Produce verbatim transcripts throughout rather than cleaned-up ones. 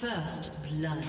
First blood.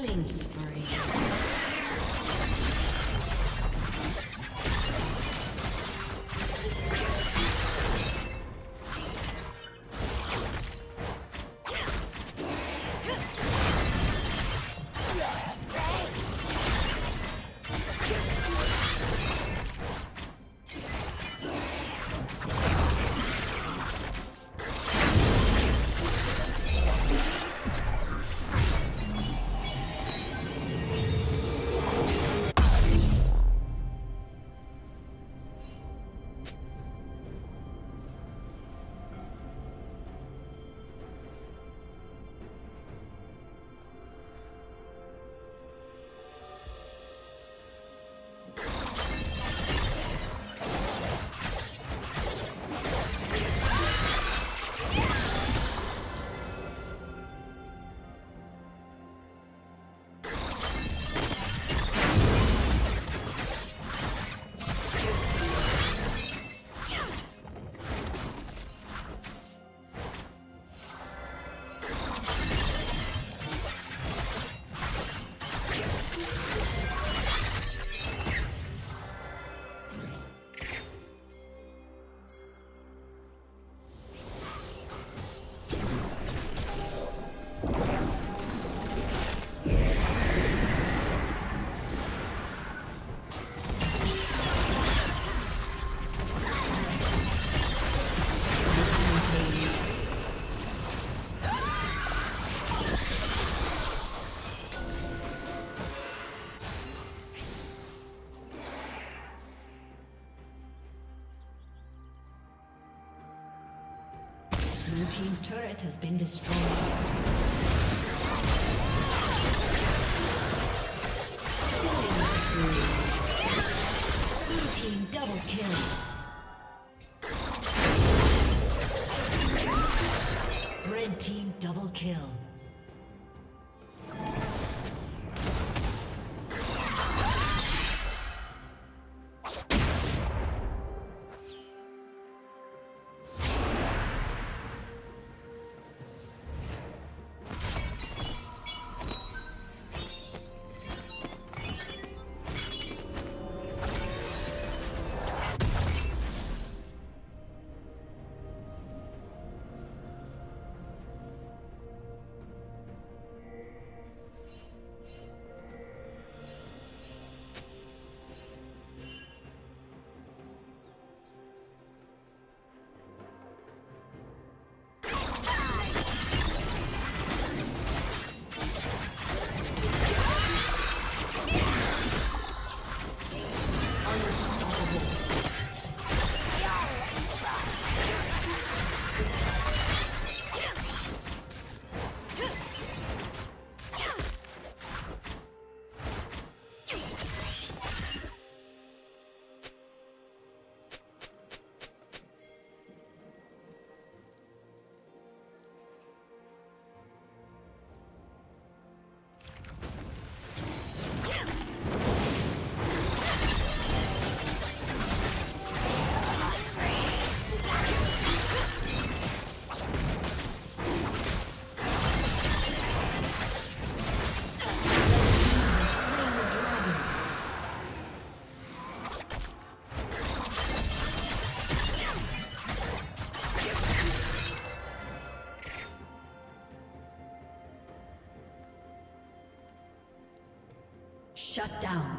Killing spree. Blue team's turret has been destroyed. Blue team double kill. Red team double kill. Shut down.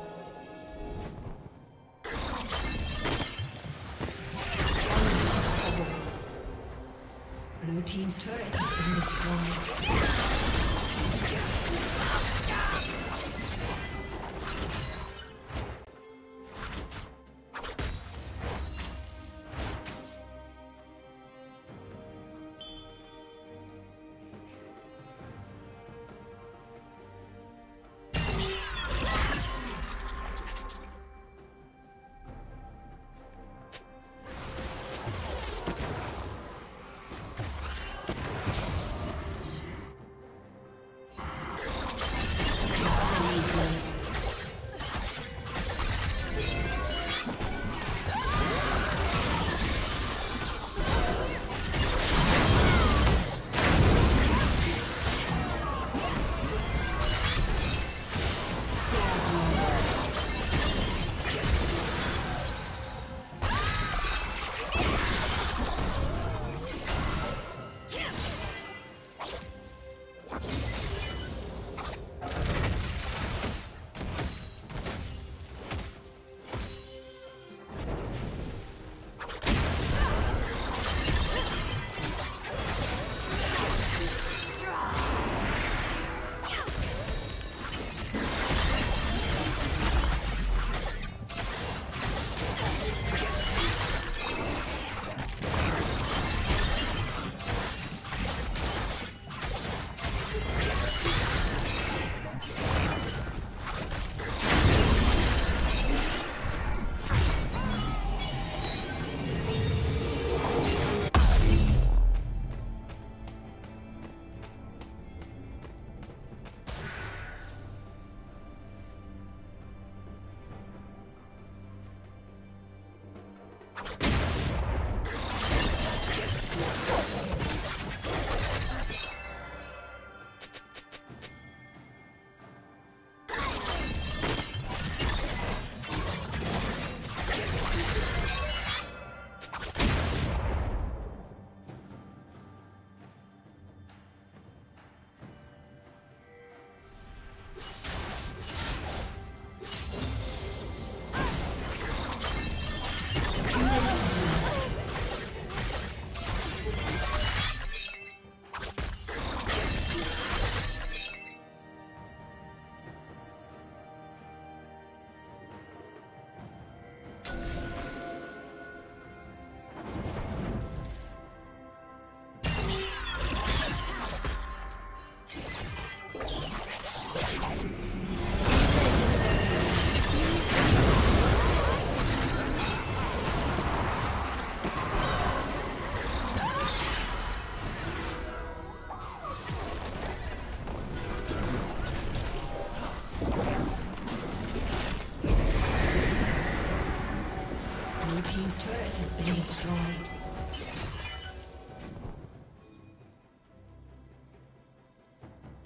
Blue team's turret has been destroyed.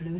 Blue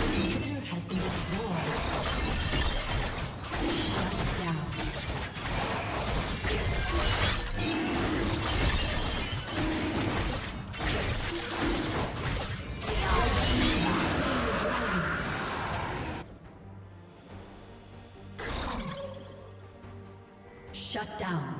Blue team has been destroyed. Shut down. Shut down.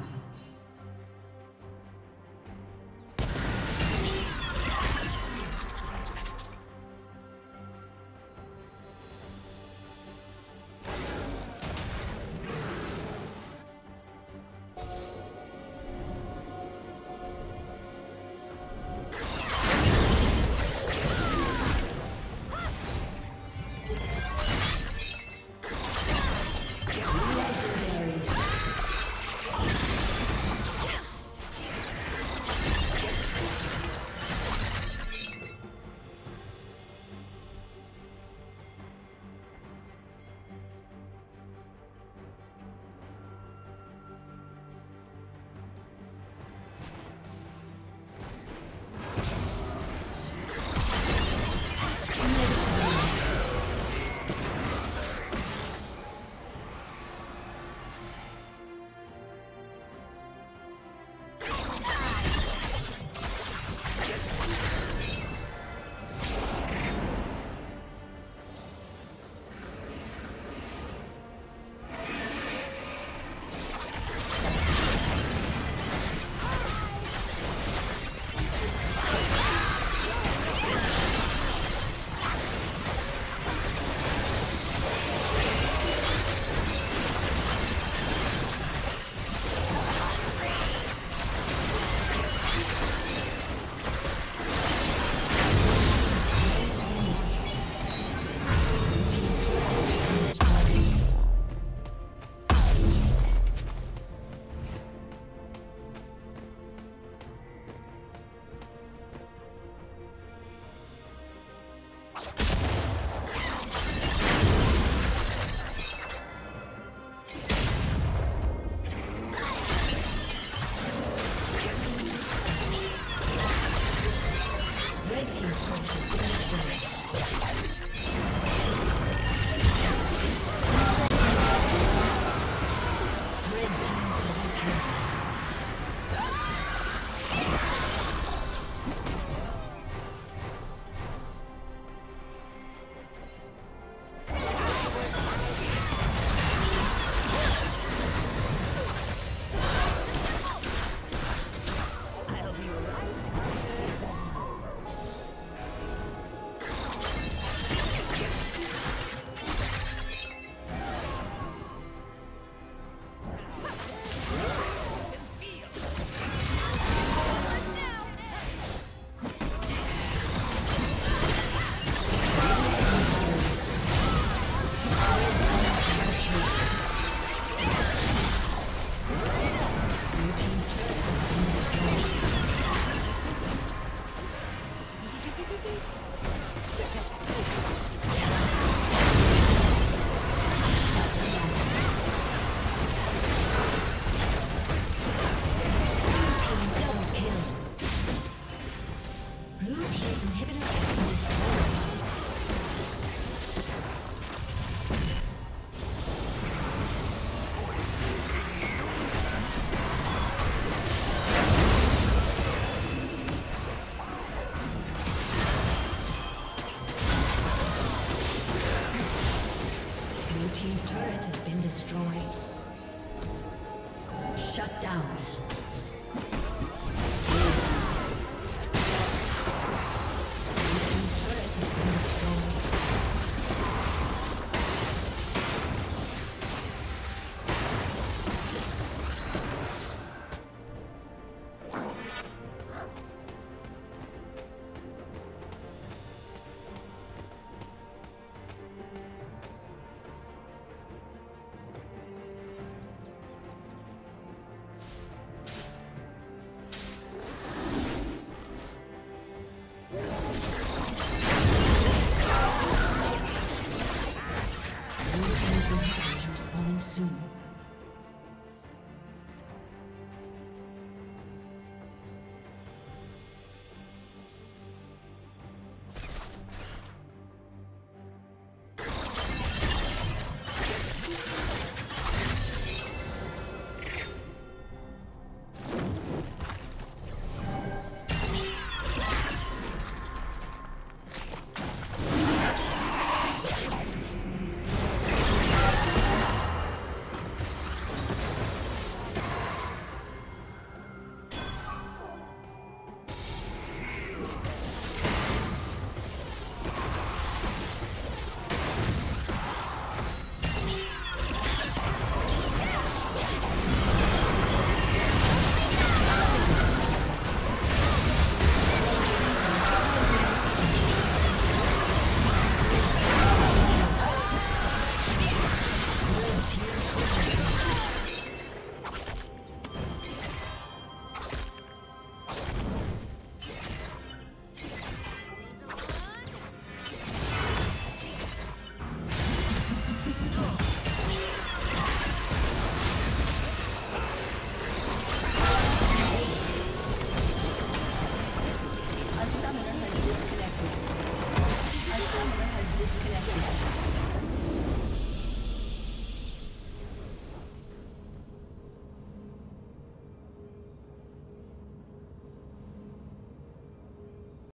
turret has been destroyed. Shut down. Soon.